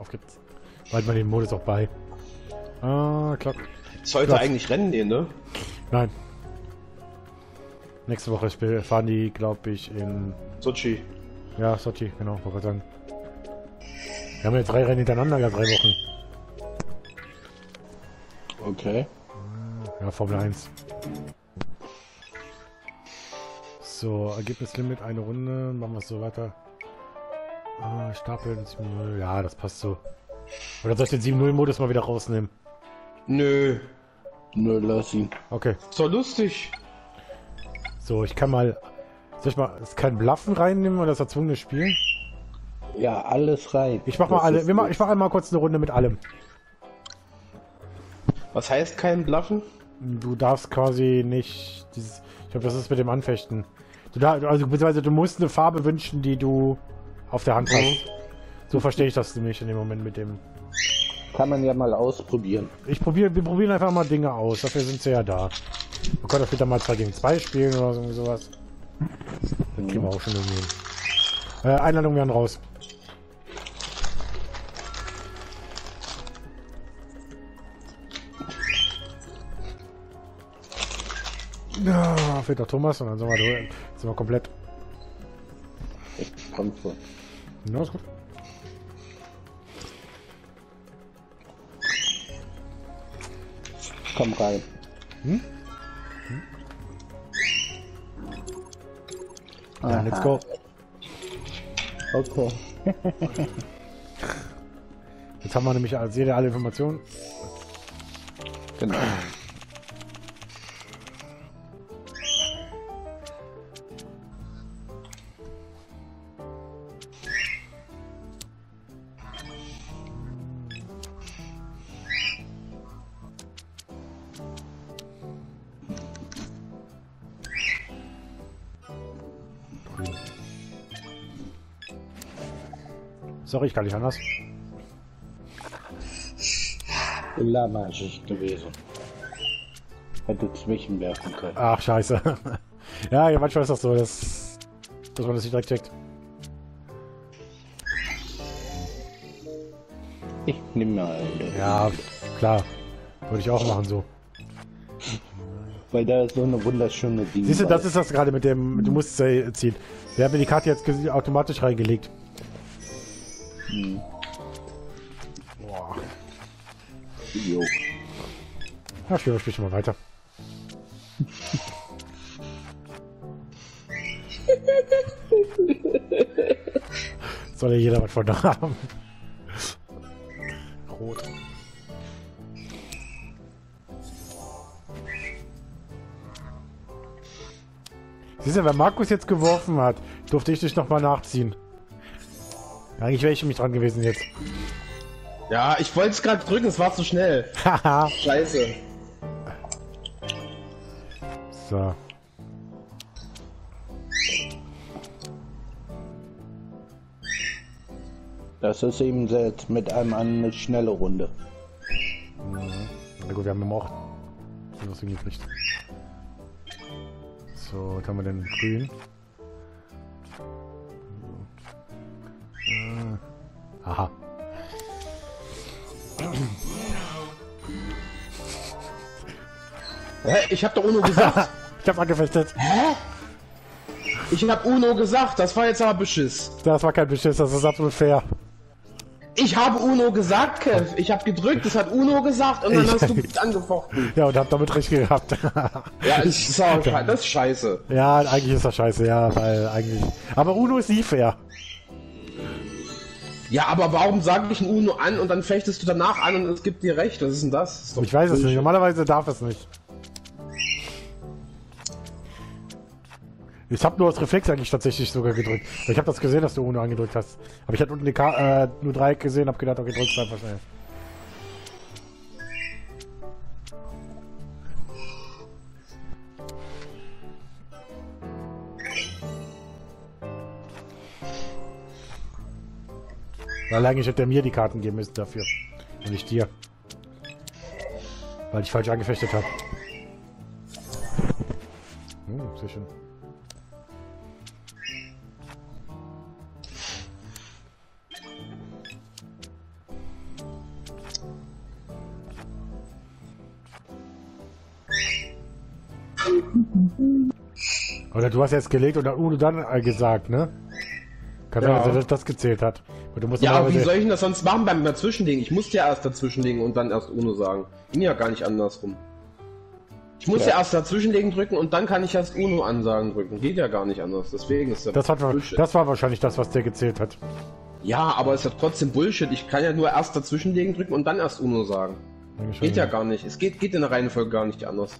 Auf geht's. Behalten wir den Modus auch bei. Ah, klappt. Sollte eigentlich Rennen gehen, ne? Nein. Nächste Woche fahren die, glaube ich, in... Sochi. Ja, Sochi, genau, wollte ich sagen. Wir haben ja 3 Rennen hintereinander, ja, 3 Wochen. Okay. Ja, Formel 1. So, Ergebnislimit, eine Runde, machen wir es so weiter. Stapeln, 7-0, ja, das passt so. Oder soll ich den 7-0-Modus mal wieder rausnehmen? Nö. Nö, lass ihn. Okay. So lustig. So, ich kann mal... Soll ich mal... Ist kein Bluffen reinnehmen oder das erzwungene Spiel? Ja, alles rein. Ich mach das mal alle... Ich mach einmal kurz eine Runde mit allem. Was heißt kein Bluffen? Du darfst quasi nicht... Dieses, ich glaube, das ist mit dem Anfechten. Du darfst, also, beziehungsweise du musst eine Farbe wünschen, die du auf der Hand hast. So verstehe ich das nämlich in dem Moment mit dem... Kann man ja mal ausprobieren. Wir probieren einfach mal Dinge aus. Dafür sind sie ja da. Man kann doch wieder mal 2 gegen 2 spielen oder so, sowas. Dann kriegen wir auch schon irgendwie. Einladung werden raus. Ja, fehlt noch Thomas und dann sind wir durch. Sind wir komplett. Ich komm vor. Ja, ist gut. Komm rein. Hm? Hm? Ja, let's go. Okay. Jetzt haben wir nämlich als jeder alle Informationen. Genau. Sorry, ich kann nicht anders. Lama ist es gewesen. Hätte zwischenwerfen können. Ach, scheiße. Ja, manchmal ist das so, dass man das nicht direkt checkt. Ich nehme mal eine. Ja, klar. Würde ich auch machen so. Weil da ist so eine wunderschöne Ding. Siehst du, das ist das gerade mit dem... Du musst es ziehen. Wir haben die Karte jetzt automatisch reingelegt. Hm. Boah. Jo. Ja, spiel schon mal weiter. Soll ja jeder was von da haben. Rot. Siehst du, wenn Markus jetzt geworfen hat, durfte ich dich nochmal nachziehen. Eigentlich wäre ich mich dran gewesen jetzt. Ja, ich wollte es gerade drücken, es war zu schnell. Haha. Scheiße. So. Das ist eben selbst mit einem eine schnelle Runde. Mhm. Na gut, wir haben auch was hingekriegt. So, was haben wir denn? Grün. Aha. Hä? Ich hab doch UNO gesagt. Ich hab angefechtet. Hä? Ich hab UNO gesagt. Das war jetzt aber Beschiss. Das war kein Beschiss. Das ist absolut fair. Ich habe UNO gesagt, Kev. Ich hab gedrückt. Das hat UNO gesagt. Und dann hast du mich angefochten. Ja, und hab damit recht gehabt. Ja, das ist scheiße. Ja, eigentlich ist das scheiße. Ja, weil eigentlich... Aber UNO ist nie fair. Ja, aber warum sage ich ein UNO an und dann fechtest du danach an und es gibt dir recht? Was ist denn das? Das ist ich weiß es nicht. Normalerweise darf es nicht. Ich habe nur aus Reflex eigentlich tatsächlich sogar gedrückt. Ich habe das gesehen, dass du UNO angedrückt hast. Aber ich hatte unten die nur Dreieck gesehen, habe gedacht, okay, drückst einfach schnell. Weil eigentlich hätte er mir die Karten geben müssen dafür. Und nicht dir. Weil ich falsch angefechtet habe. Sehr schön. Oder du hast jetzt gelegt und Uno dann gesagt, ne? Kann sein, dass er das gezählt hat. Und du musst ja, aber wie soll ich denn das sonst machen beim Dazwischenlegen? Ich musste ja erst dazwischenlegen und dann erst Uno sagen. Ging ja gar nicht andersrum. Ich muss ja erst dazwischenlegen drücken und dann kann ich erst UNO-Ansagen drücken. Geht ja gar nicht anders. Deswegen ist das Bullshit. Das war wahrscheinlich das, was der gezählt hat. Ja, aber es ist trotzdem Bullshit. Ich kann ja nur erst dazwischenlegen drücken und dann erst UNO sagen. Geht ja gar nicht. Es geht in der Reihenfolge gar nicht anders.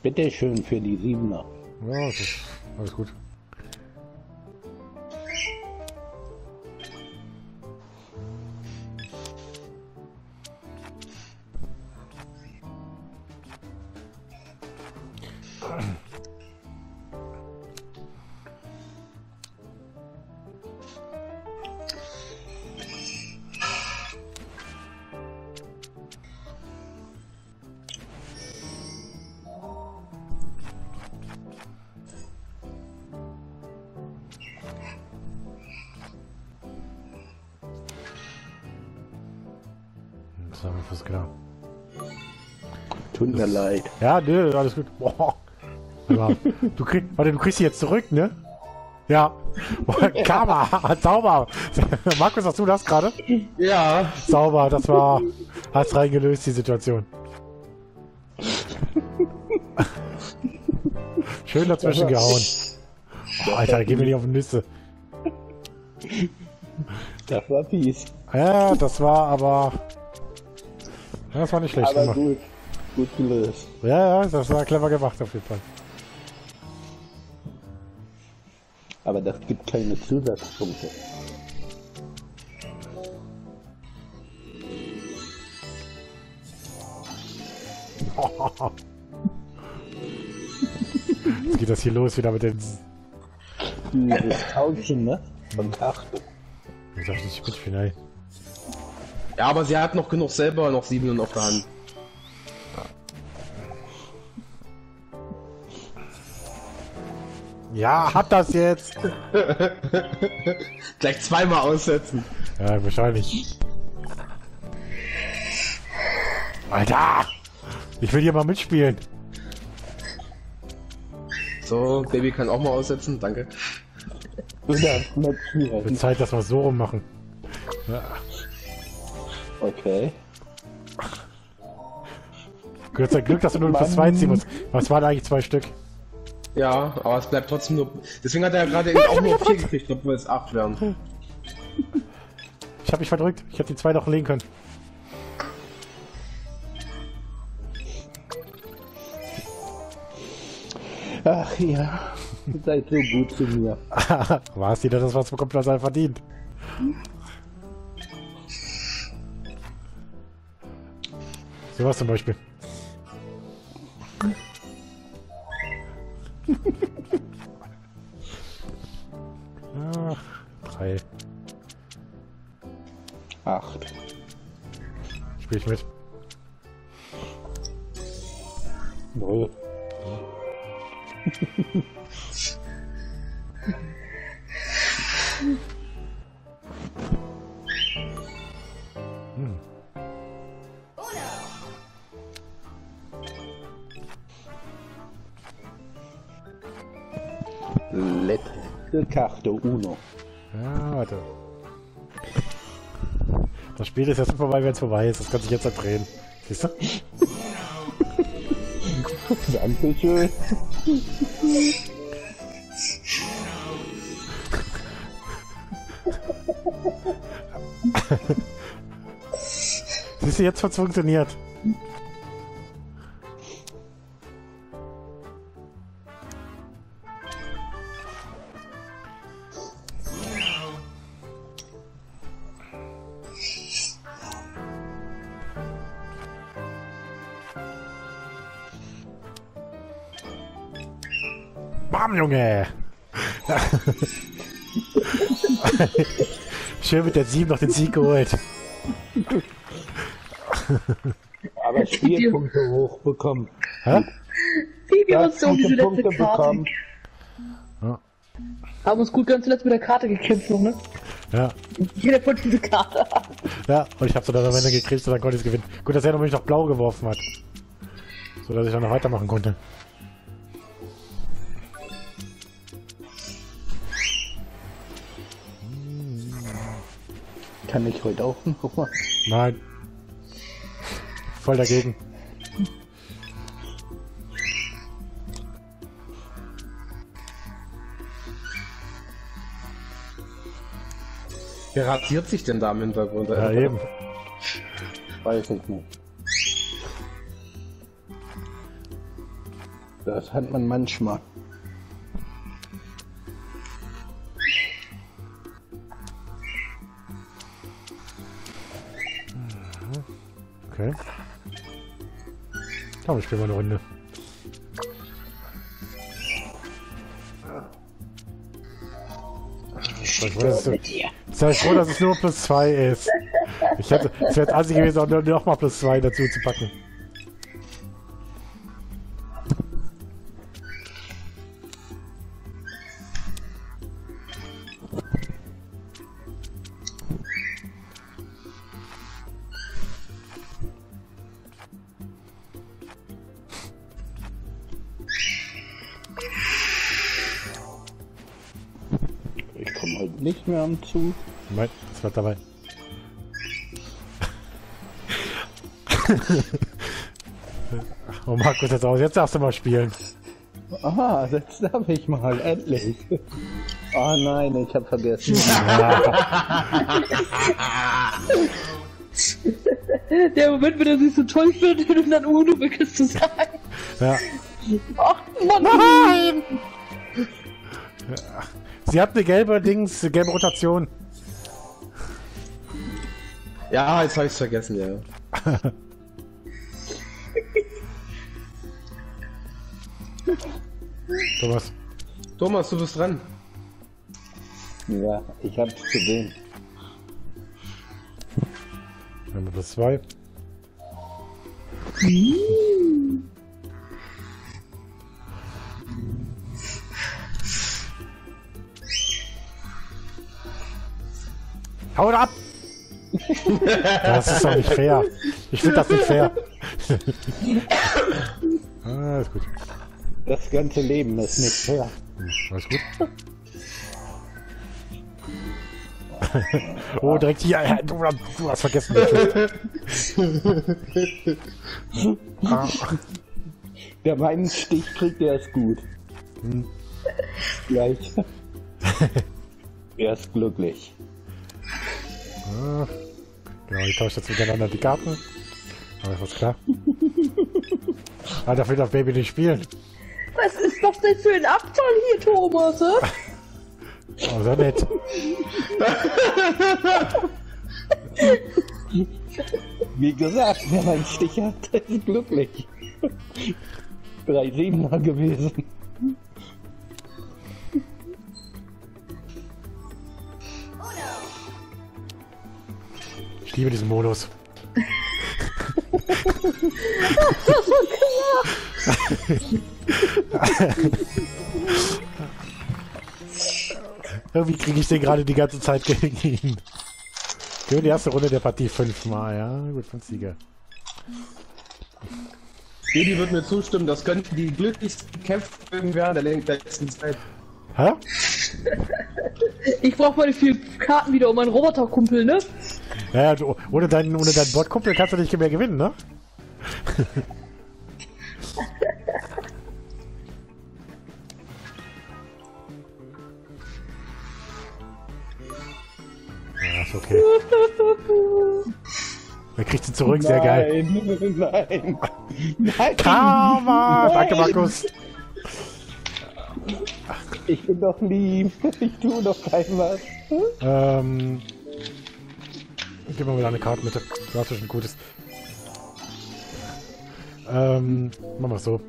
Bitte schön für die 7er. Ja, okay. Alles gut. Tut mir leid. Ja, nö, alles gut. Boah. Warte, du kriegst sie jetzt zurück, ne? Ja. Boah, Karma, sauber. Markus, hast du das gerade? Ja. Sauber, das war... Hast reingelöst, die Situation. Schön dazwischen gehauen. Oh, Alter, geh mir nicht auf die Nüsse. Das war fies. Ja, das war aber... Ja, das war nicht schlecht. Aber gut. Gut gelöst. Ja, ja, das war clever gemacht auf jeden Fall. Aber das gibt keine Zusatzpunkte. Jetzt geht das hier los wieder mit den... Dieses Tauschen, ne? Von Karten. Ich dachte, ich bin final. Ja, aber sie hat noch genug selber, noch 7 auf der Hand. Ja, hat das jetzt! Gleich zweimal aussetzen. Ja, wahrscheinlich. Alter! Ich will hier mal mitspielen. So, Baby kann auch mal aussetzen, danke. Wird Zeit, dass wir es so rum machen. Ja. Okay. Gehört sein Glück, dass du nur für 2 ziehen musst. Was waren eigentlich 2 Stück? Ja, aber es bleibt trotzdem nur... Deswegen hat er ja gerade auch nur 4 gekriegt, obwohl es 8 wären. Ich hab mich verdrückt. Ich hätte die 2 noch legen können. Ach ja, ihr seid so gut zu mir. War es wieder das, was bekommt, was er verdient? So was zum Beispiel. Ach, 3. 8. Spiel ich mit. 0. Letzte Karte Uno. Ja, warte. Das Spiel ist ja schon vorbei, wenn es vorbei ist. Das kann sich jetzt verdrehen. Siehst du? Dankeschön. Siehst du, jetzt hat's funktioniert. Bam, Junge! Schön mit der 7 noch den Sieg geholt. Aber 4 Punkte hochbekommen. Hä? 4 Punkte hochbekommen. Haben uns gut ganz zuletzt mit der Karte gekämpft noch, ne? Ja. Jeder von diese Karte hat. Ja, und ich habe so dann am Ende gekriegt und dann konnte ich es gewinnen. Gut, dass er noch mich noch blau geworfen hat. So dass ich dann noch weitermachen konnte. Kann ich heute auch noch mal? Nein. Voll dagegen. Wer rasiert sich denn da im Hintergrund? Ja, eben. Weiß nicht mehr. Das hat man manchmal. Okay. Komm, ich spiele mal eine Runde. Ich bin froh, dass es nur +2 ist. Ich hätte, es wäre jetzt assi gewesen, auch nochmal +2 dazu zu packen. Nicht mehr am Zug. Nein, es war dabei. Oh, Markus, jetzt aus. Jetzt darfst du mal spielen. Ah, jetzt darf ich mal. Endlich. Oh nein, ich hab vergessen. Der Moment, wenn er sich so toll fühlt, um dann UNO wirklich zu sein. Ja. Ach, nein! Ja. Sie hat eine gelbe Dings, gelbe Rotation. Ja, jetzt habe ich es vergessen, ja. Thomas. Thomas, du bist dran. Ja, ich hab's gesehen. Wir haben +2. Haut ab! Das ist doch nicht fair. Ich finde das nicht fair. Ah, ist gut. Das ganze Leben ist nicht fair. Alles gut. Oh, direkt hier. Du hast vergessen. Der meinen Stich kriegt, der ist gut. Hm. Gleich. Er ist glücklich. Genau, ich tausche jetzt miteinander die Karten. Aber ist das klar? Ah, da will das Baby nicht spielen. Das ist doch nicht für ein Abteil hier, Thomas, hä? Oh, so nett. Wie gesagt, wer meinen Stich hat, der ist glücklich. 3 Siebener gewesen. Ich liebe diesen Modus. Irgendwie kriege ich den gerade die ganze Zeit gegen ihn. Gehen die erste Runde der Partie 5-mal, ja? Gut, 5 Siege. Jedi wird mir zustimmen, das könnten die glücklichsten Kämpfe werden der letzten Zeit. Hä? Ich brauche mal viele Karten wieder um meinen Roboterkumpel, ne? Ja, du, ohne deinen Bordkumpel kannst du nicht mehr gewinnen, ne? Ja, ist okay. Dann kriegst du zurück, nein, sehr geil. Nein, nein. Karma! Danke, Markus. Ich bin doch lieb, ich tue doch kein was. Gib mal wieder eine Karte mit. Du hast schon ein gutes. Machen wir es so.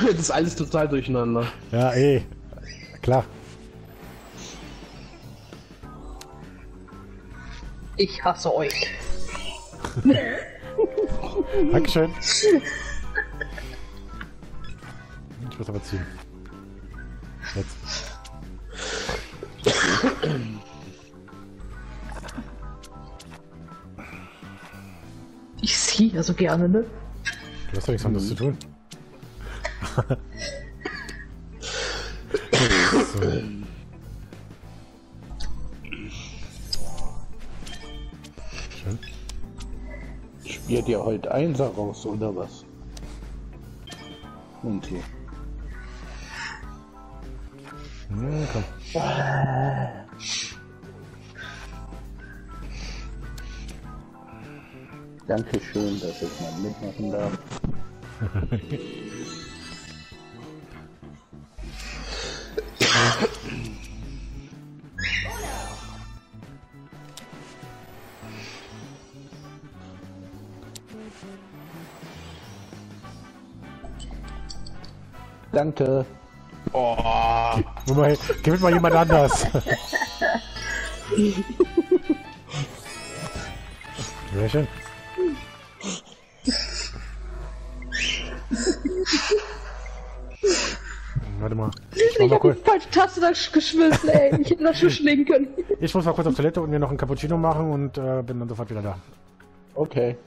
Das ist alles total durcheinander. Ja, eh. Klar. Ich hasse euch. Dankeschön. Ich muss aber ziehen. Jetzt. Ich ski also gerne, ne? Du hast doch nichts anderes zu tun. So. Schön. Spielt ihr heute Einser raus oder was? Und hier. Ja, komm. Dankeschön, dass ich mal mitmachen darf. Danke. Oh. Geh mit mal jemand anders. Sehr schön. Warte mal. Ich hab die falsche Taste da geschmissen, ey. Ich hätte das schon schlinken können. Ich muss mal kurz auf Toilette und mir noch einen Cappuccino machen und bin dann sofort wieder da. Okay.